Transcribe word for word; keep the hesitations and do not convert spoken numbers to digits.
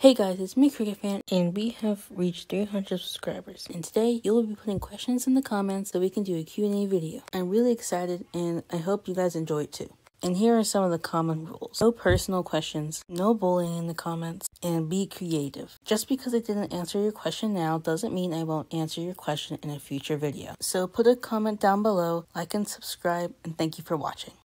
Hey guys, it's me, Cricketfan, and we have reached three hundred subscribers, and today you will be putting questions in the comments so we can do a Q and A video. I'm really excited, and I hope you guys enjoy it too. And here are some of the common rules. No personal questions, no bullying in the comments, and be creative. Just because I didn't answer your question now doesn't mean I won't answer your question in a future video. So put a comment down below, like and subscribe, and thank you for watching.